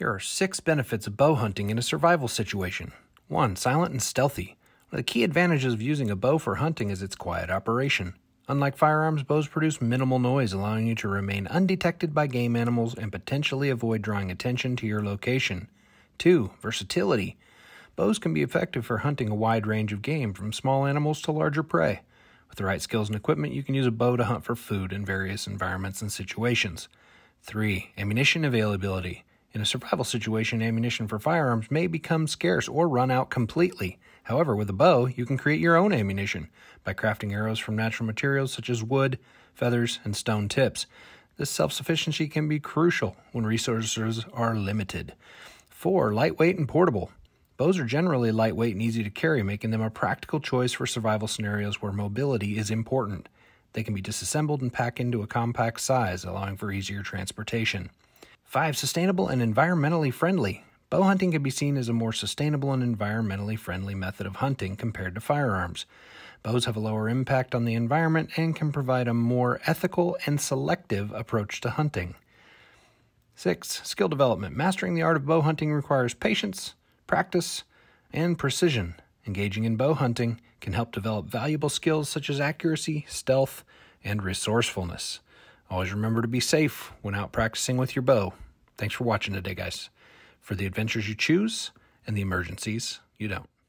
Here are 6 benefits of bow hunting in a survival situation. 1. Silent and stealthy. One of the key advantages of using a bow for hunting is its quiet operation. Unlike firearms, bows produce minimal noise, allowing you to remain undetected by game animals and potentially avoid drawing attention to your location. 2. Versatility. Bows can be effective for hunting a wide range of game, from small animals to larger prey. With the right skills and equipment, you can use a bow to hunt for food in various environments and situations. 3. Ammunition availability. In a survival situation, ammunition for firearms may become scarce or run out completely. However, with a bow, you can create your own ammunition by crafting arrows from natural materials such as wood, feathers, and stone tips. This self-sufficiency can be crucial when resources are limited. 4. Lightweight and portable. Bows are generally lightweight and easy to carry, making them a practical choice for survival scenarios where mobility is important. They can be disassembled and packed into a compact size, allowing for easier transportation. 5. Sustainable and environmentally friendly. Bow hunting can be seen as a more sustainable and environmentally friendly method of hunting compared to firearms. Bows have a lower impact on the environment and can provide a more ethical and selective approach to hunting. 6. Skill development. Mastering the art of bow hunting requires patience, practice, and precision. Engaging in bow hunting can help develop valuable skills such as accuracy, stealth, and resourcefulness. Always remember to be safe when out practicing with your bow. Thanks for watching today, guys. For the adventures you choose and the emergencies you don't.